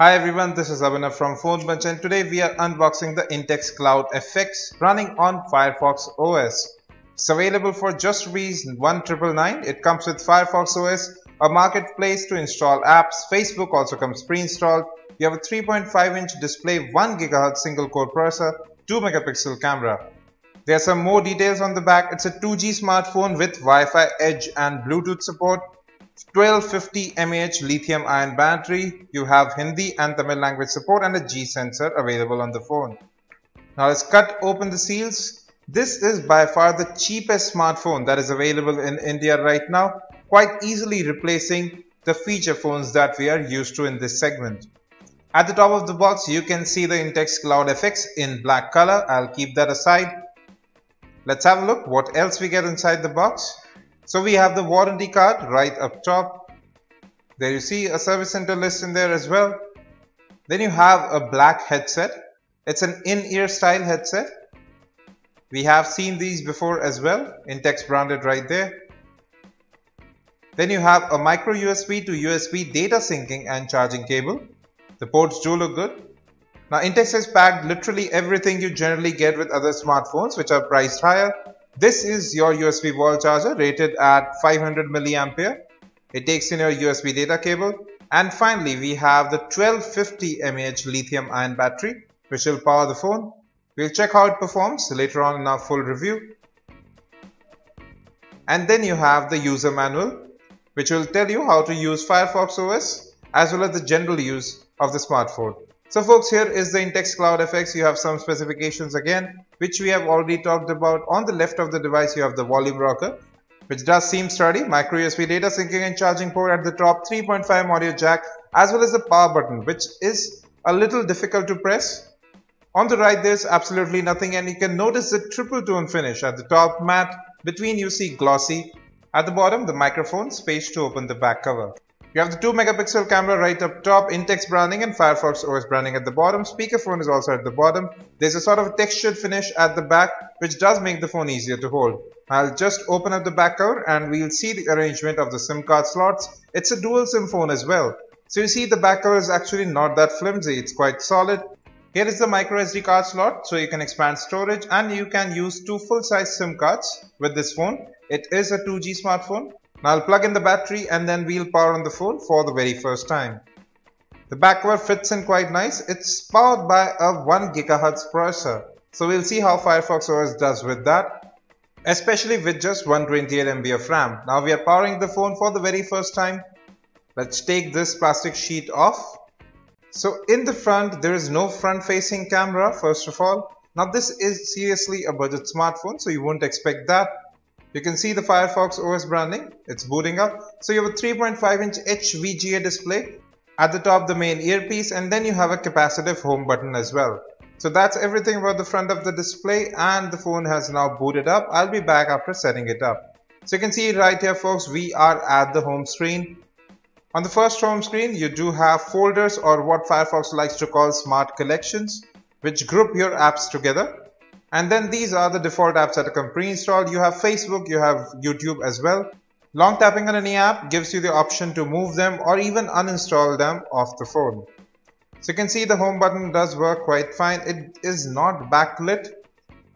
Hi everyone, this is Abhinav from PhoneBunch and today we are unboxing the Intex Cloud FX running on Firefox OS. It's available for just Rs. 1999. It comes with Firefox OS, a marketplace to install apps. Facebook also comes pre-installed. You have a 3.5-inch display, 1 GHz single-core processor, 2 megapixel camera. There are some more details on the back. It's a 2G smartphone with Wi-Fi, Edge and Bluetooth support. 1250 mAh lithium-ion battery, you have Hindi and Tamil language support and a G-sensor available on the phone. Now let's cut open the seals. This is by far the cheapest smartphone that is available in India right now, quite easily replacing the feature phones that we are used to in this segment. At the top of the box, you can see the Intex Cloud FX in black color. I'll keep that aside. Let's have a look what else we get inside the box. So we have the warranty card right up top. There you see a service center list in there as well. Then you have a black headset. It's an in-ear style headset. We have seen these before as well. Intex branded right there. Then you have a micro USB to USB data syncing and charging cable. The ports do look good. Now Intex has packed literally everything you generally get with other smartphones which are priced higher. This is your USB wall charger rated at 500 mAh. It takes in your USB data cable. And finally, we have the 1250 mAh lithium-ion battery which will power the phone. We'll check how it performs later on in our full review. And then you have the user manual which will tell you how to use Firefox OS as well as the general use of the smartphone. So folks, here is the Intex Cloud FX. You have some specifications again, which we have already talked about. On the left of the device, you have the volume rocker, which does seem sturdy. Micro USB data syncing and charging port at the top, 3.5 audio jack, as well as the power button, which is a little difficult to press. On the right, there's absolutely nothing, and you can notice the triple tone finish at the top, matte. Between you see glossy. At the bottom, the microphone, space to open the back cover. You have the 2 megapixel camera right up top, Intex branding and Firefox OS branding at the bottom. Speakerphone is also at the bottom. There's a sort of textured finish at the back, which does make the phone easier to hold. I'll just open up the back cover and we'll see the arrangement of the SIM card slots. It's a dual SIM phone as well. So you see the back cover is actually not that flimsy, it's quite solid. Here is the micro SD card slot, so you can expand storage and you can use 2 full-size SIM cards with this phone. It is a 2G smartphone. Now I'll plug in the battery and then we'll power on the phone for the very first time. The back cover fits in quite nice. It's powered by a 1 GHz processor. So we'll see how Firefox OS does with that, especially with just 128 MB of RAM. Now we are powering the phone for the very first time. Let's take this plastic sheet off. So in the front, there is no front-facing camera, first of all. Now this is seriously a budget smartphone, so you won't expect that. You can see the Firefox OS branding, it's booting up. So you have a 3.5-inch HVGA display. At the top, the main earpiece, and then you have a capacitive home button as well. So that's everything about the front of the display, and the phone has now booted up. I'll be back after setting it up. So you can see right here, folks, we are at the home screen. On the first home screen, you do have folders, or what Firefox likes to call smart collections, which group your apps together. And then these are the default apps that come pre-installed. You have Facebook, you have YouTube as well. Long tapping on any app gives you the option to move them or even uninstall them off the phone. So you can see the home button does work quite fine. It is not backlit.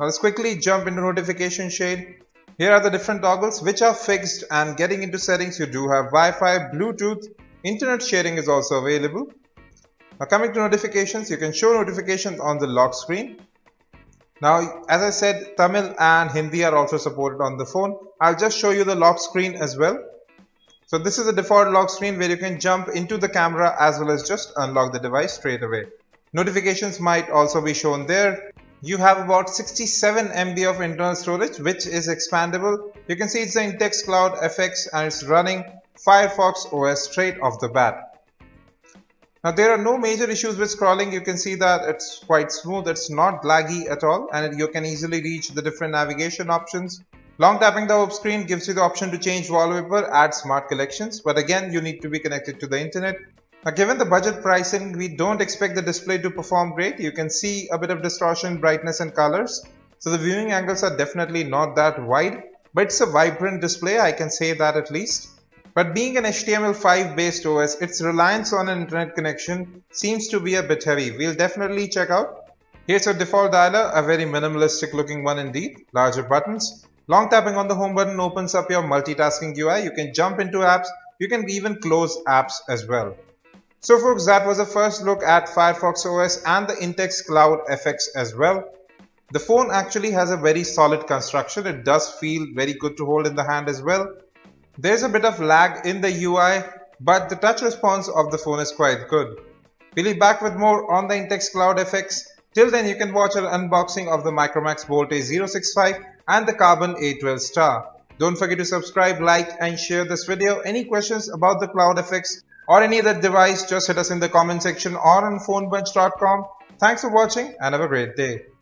Now let's quickly jump into notification shade. Here are the different toggles which are fixed, and getting into settings, you do have Wi-Fi, Bluetooth, internet sharing is also available. Now coming to notifications, you can show notifications on the lock screen. Now, as I said, Tamil and Hindi are also supported on the phone. I'll just show you the lock screen as well. So this is the default lock screen where you can jump into the camera as well as just unlock the device straight away. Notifications might also be shown there. You have about 67 MB of internal storage, which is expandable. You can see it's the Intex Cloud FX and it's running Firefox OS straight off the bat. Now there are no major issues with scrolling. You can see that it's quite smooth, it's not laggy at all, and you can easily reach the different navigation options. Long tapping the home screen gives you the option to change wallpaper, add smart collections, but again you need to be connected to the internet. Now given the budget pricing, we don't expect the display to perform great. You can see a bit of distortion, brightness and colors. So the viewing angles are definitely not that wide, but it's a vibrant display, I can say that at least. But being an HTML5 based OS, its reliance on an internet connection seems to be a bit heavy. We'll definitely check out. Here's our default dialer, a very minimalistic looking one indeed. Larger buttons. Long tapping on the home button opens up your multitasking UI. You can jump into apps. You can even close apps as well. So folks, that was a first look at Firefox OS and the Intex Cloud FX as well. The phone actually has a very solid construction. It does feel very good to hold in the hand as well. There's a bit of lag in the UI, but the touch response of the phone is quite good. We'll be back with more on the Intex Cloud FX. Till then, you can watch our unboxing of the Micromax Voltage 065 and the Carbon A12 Star. Don't forget to subscribe, like and share this video. Any questions about the Cloud FX or any other device, just hit us in the comment section or on phonebench.com. Thanks for watching and have a great day.